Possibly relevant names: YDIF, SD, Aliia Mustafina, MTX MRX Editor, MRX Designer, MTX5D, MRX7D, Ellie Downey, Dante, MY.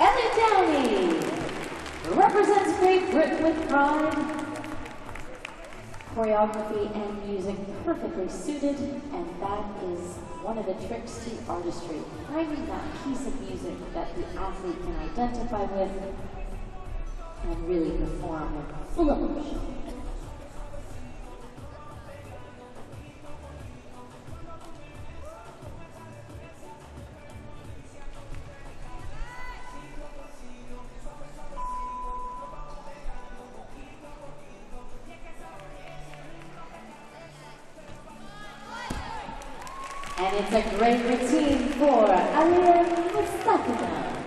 Ellie Downey represents Great Britain with pride. Choreography and music perfectly suited, and that is one of the tricks to artistry. Finding that piece of music that the athlete can identify with and really perform with full emotion. And it's a great routine for Aliia Mustafina.